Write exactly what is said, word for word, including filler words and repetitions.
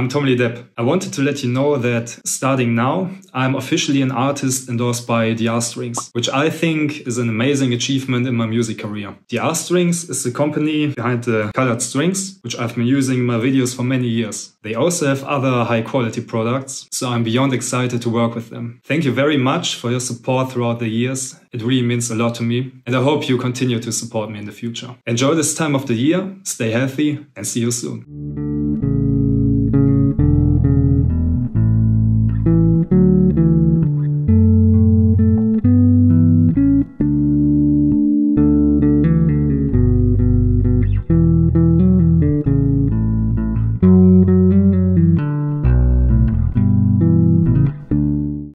I'm TommyLeeDepp. I wanted to let you know that starting now, I'm officially an artist endorsed by D R Strings, which I think is an amazing achievement in my music career. D R Strings is the company behind the Colored Strings, which I've been using in my videos for many years. They also have other high quality products, so I'm beyond excited to work with them. Thank you very much for your support throughout the years. It really means a lot to me, and I hope you continue to support me in the future. Enjoy this time of the year, stay healthy, and see you soon.